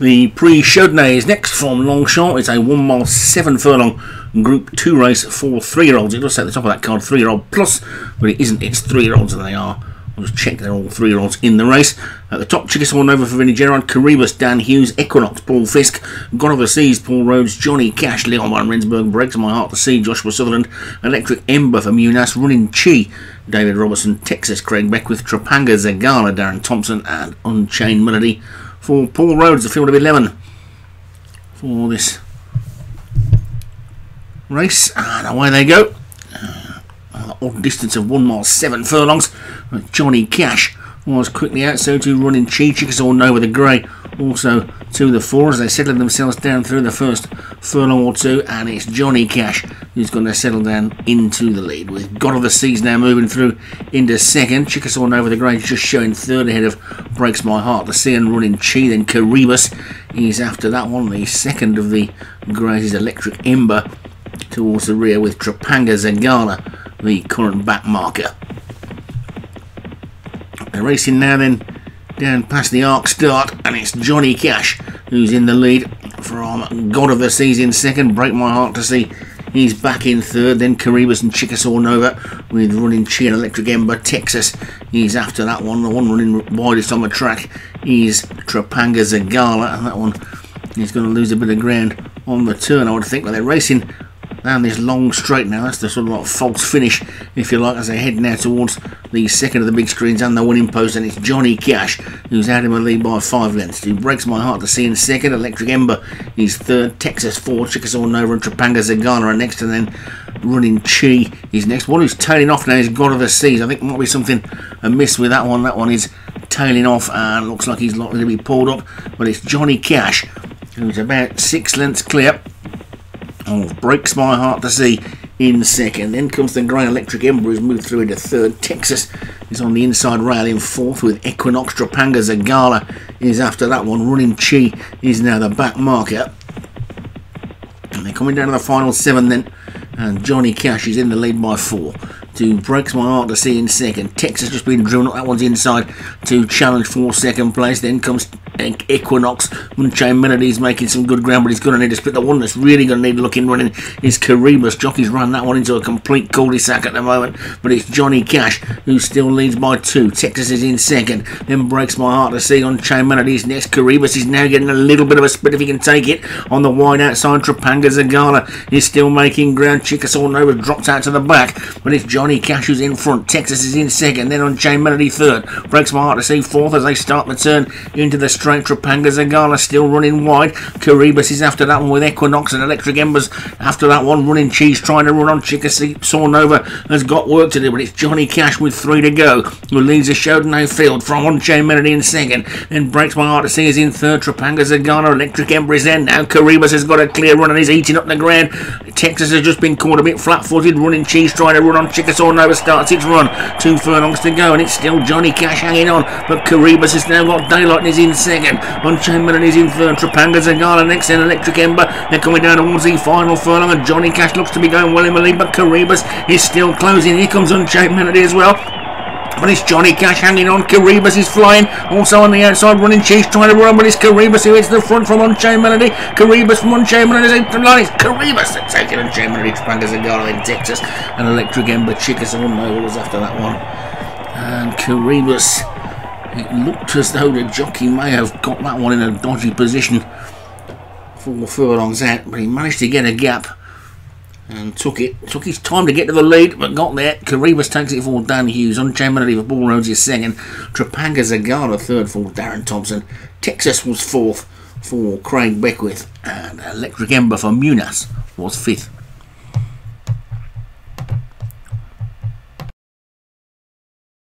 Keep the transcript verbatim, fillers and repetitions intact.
The Prix Chaudenay is next from Longchamp. It's a one mile, seven furlong Group two race for three-year-olds. It does say at the top of that card, three-year-old plus, but it isn't. It's three-year-olds and they are. I'll just check they're all three-year-olds in the race. At the top, Chikis Hornova for Vinnie Gerard, Caribas, Dan Hughes, Equinox, Paul Fisk, Gone Overseas, Paul Rhodes, Johnny Cash, Leon Rinsburg, Breaks of My Heart to Sea, Joshua Sutherland, Electric Ember for Munas, Running Chi, David Robertson, Texas Craig Beckwith, Trapanga Zagala, Darren Thompson, and Unchained Melody for Paul Rhodes, the field of eleven for this race. And away they go. Odd distance of one mile seven furlongs. Johnny Cash was quickly out, so to Running Chi, Chickasaw Nova the grey also to the four as they settled themselves down through the first furlong or two, and it's Johnny Cash who's going to settle down into the lead, with God of the Seas now moving through into second, Chickasaw Nova the grey just showing third ahead of Breaks My Heart the Sea and Running Chi. Then Caribas is after that one. The second of the greys is Electric Ember towards the rear, with Trapanga Zagala the current back marker. They're racing now then down past the arc start, and it's Johnny Cash who's in the lead from God of the Seas in second. Break My Heart to Sea, he's back in third, then Caribas and Chickasaw Nova, with Running Chi and Electric Ember. Texas is after that one. The one running widest on the track is Trapanga Zagala, and that one is going to lose a bit of ground on the turn, I would think. But they're racing down this long straight now. That's the sort of like false finish, if you like, as they head now towards the second of the big screens and the winning post, and it's Johnny Cash who's out in the lead by five lengths. He Breaks My Heart to See in second, Electric Ember is third, Texas fourth, Chickasaw Nova and Trapanga Zagala are next, and then Running Chi is next. One who's tailing off now is God of the Seas. I think might be something amiss with that one. That one is tailing off and looks like he's likely to be pulled up, but it's Johnny Cash who's about six lengths clear. Oh, Breaks My Heart to See in second. Then comes the grey Electric Ember, who's moved through into third. Texas is on the inside rail in fourth, with Equinox. Trapanga Zagala is after that one. Running Chi is now the back marker. And they're coming down to the final seven then. And Johnny Cash is in the lead by four. To Breaks My Heart to See in second. Texas just been driven up. That one's inside to challenge for second place. Then comes Equinox. Unchained Melody's making some good ground, but he's going to need a split. The one that's really going to need a look in running is Caribas. Jockey's run that one into a complete cul-de-sac at the moment, but it's Johnny Cash who still leads by two. Texas is in second, then Breaks My Heart to See. Unchained Melody's next. Caribas is now getting a little bit of a split if he can take it on the wide outside. Trapanga Zagala is still making ground. Chickasaw Nova dropped out to the back, but it's Johnny Cash who's in front. Texas is in second, then Unchained Melody third. Breaks My Heart to See fourth as they start the turn into the straight. Trapanga Zagala still running wide. Caribas is after that one, with Equinox and Electric Embers after that one. Running Chi's trying to run on. Chickasaw Nova has got work to do, but it's Johnny Cash with three to go who leads the Chaudenay field from Unchained Melody in second. Then Breaks My Heart to See is in third. Trapanga Zagala, Electric Ember is there now. Caribas has got a clear run and is eating up the ground. Texas has just been caught a bit flat-footed. Running Chi's trying to run on. Chickasaw Nova starts its run. Two furlongs to go, and it's still Johnny Cash hanging on, but Caribas has now got daylight and is in second. Second. Unchained Melody's in third. Trapanga Zagala next, in Electric Ember. They're coming down towards the final furlong, and Johnny Cash looks to be going well in the lead, but Caribas is still closing. Here comes Unchained Melody as well. But it's Johnny Cash hanging on. Caribas is flying. Also on the outside, Running Chi's trying to run, but it's Caribas who hits the front from Unchained Melody. Caribas from Unchained Melody. It's Caribas that's taking Unchained Melody. Trapanga Zagala in Texas, and Electric Ember. Chickasaw Nova was after that one. And Caribas, it looked as though the jockey may have got that one in a dodgy position four furlongs out, but he managed to get a gap and took it. Took his time to get to the lead, but got there. Caribas takes it for Dan Hughes. Unchained Melody for Paul Rhodes is second. Trapanga Zagala third for Darren Thompson. Texas was fourth for Craig Beckwith, and Electric Ember for Munas was fifth.